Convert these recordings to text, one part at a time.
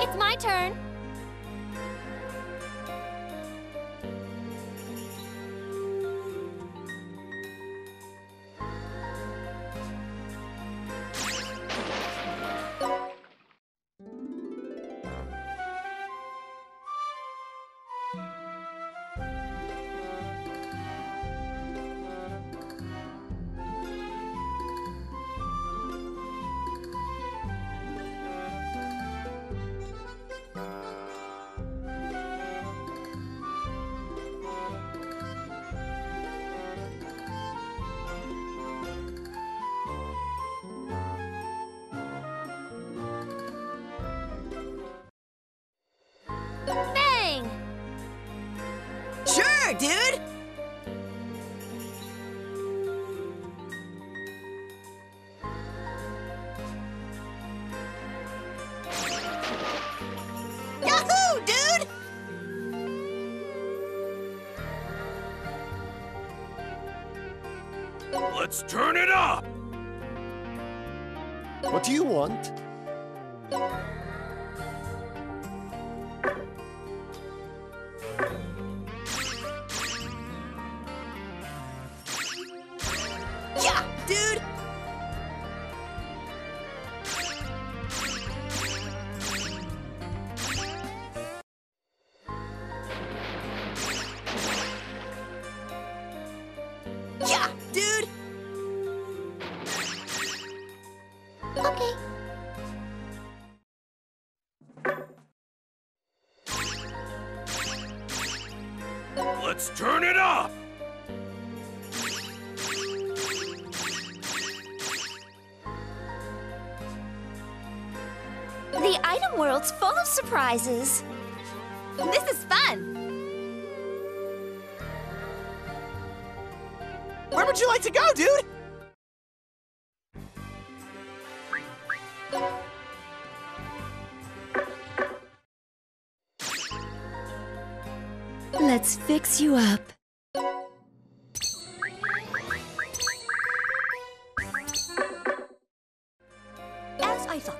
It's my turn. Dude! Yahoo, dude! Let's turn it up! What do you want? Let's turn it up! The item world's full of surprises. This is fun! Where would you like to go, dude? Let's fix you up. As I thought.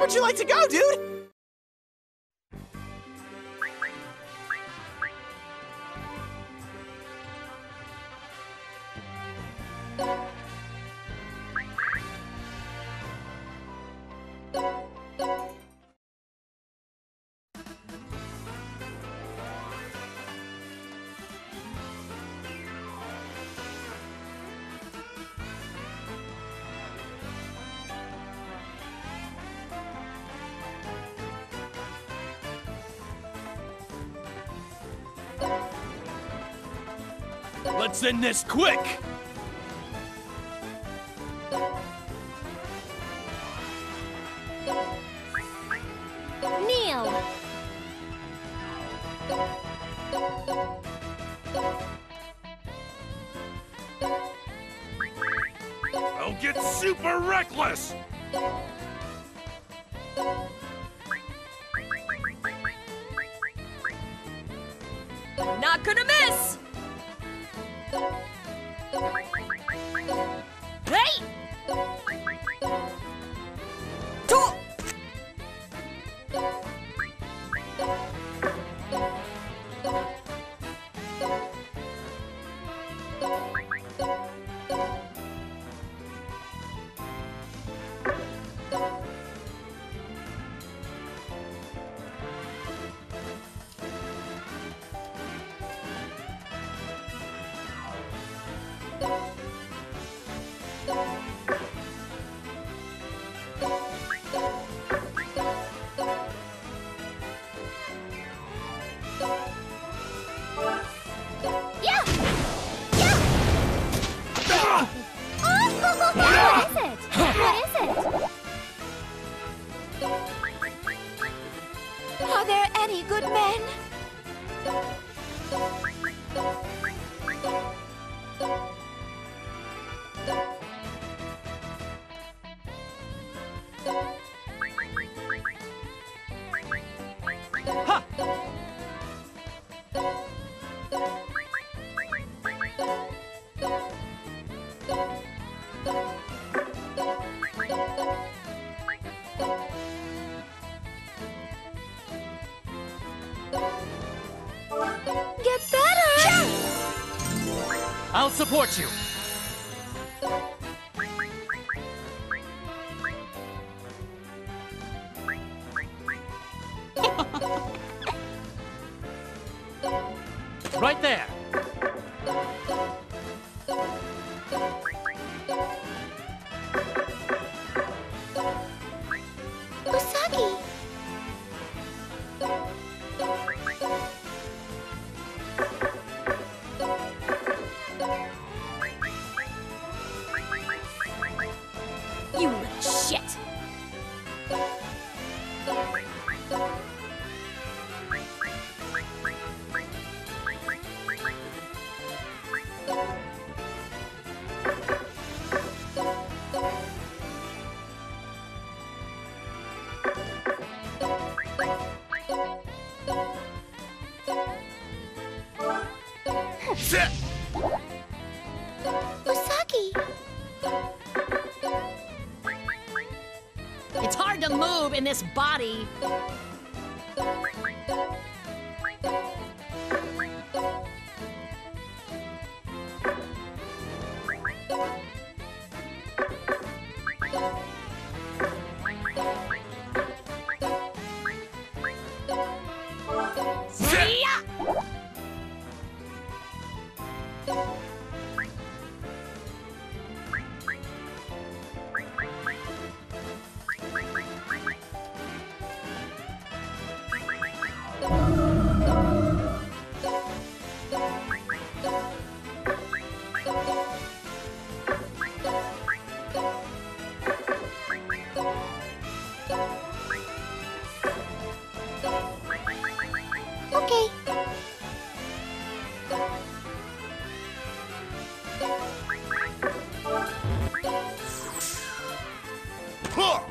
Where would you like to go, dude? Let's end this quick! Kneel! I'll get super reckless! Not gonna miss! Hey! Top! Are there any good men? Ha! Get better! I'll support you! Right there! Usagi! You little shit! Shit! It's hard to move in this body. Okay. Hi.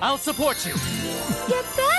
I'll support you. Get better.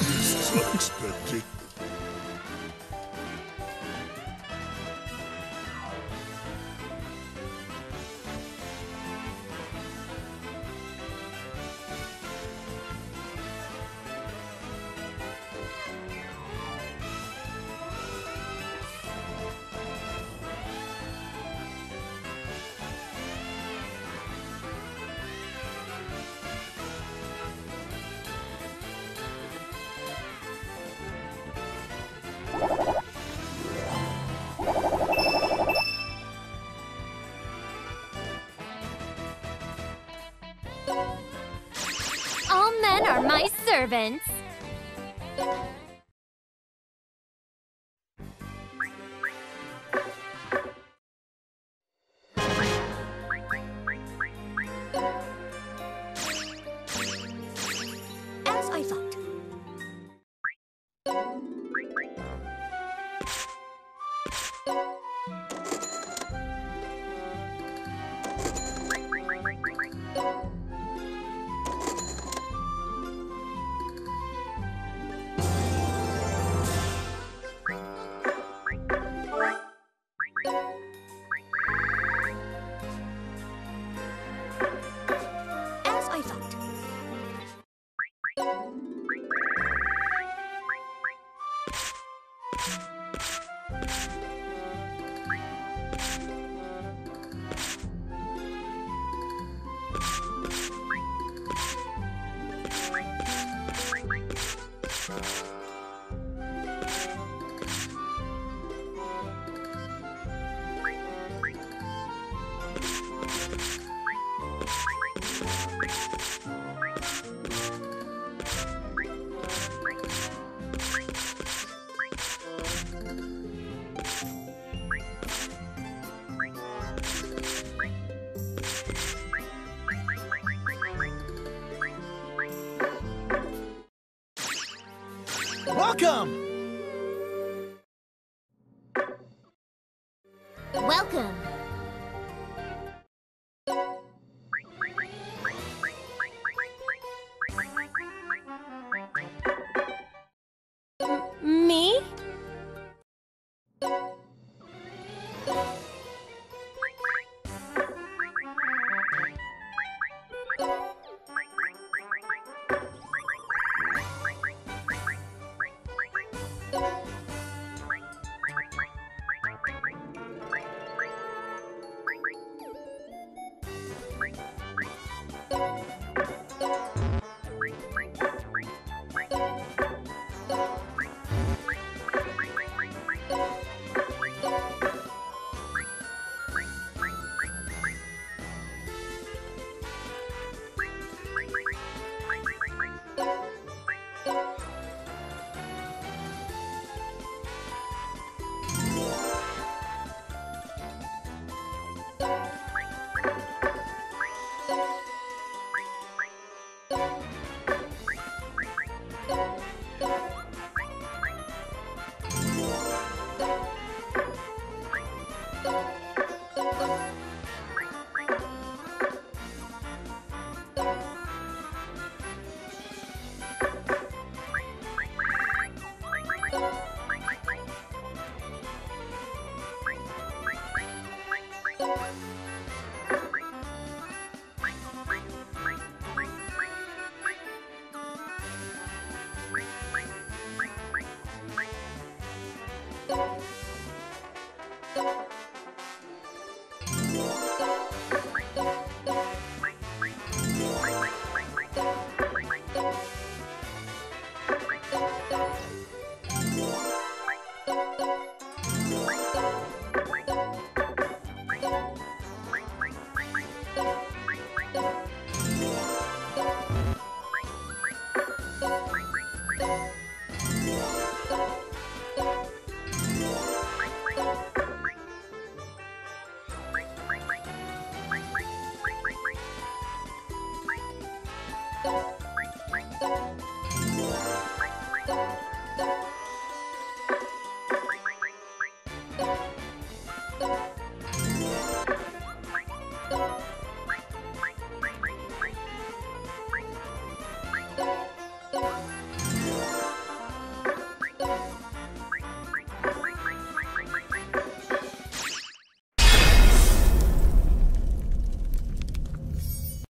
This is unexpected. Servants. As I thought. Welcome. Me?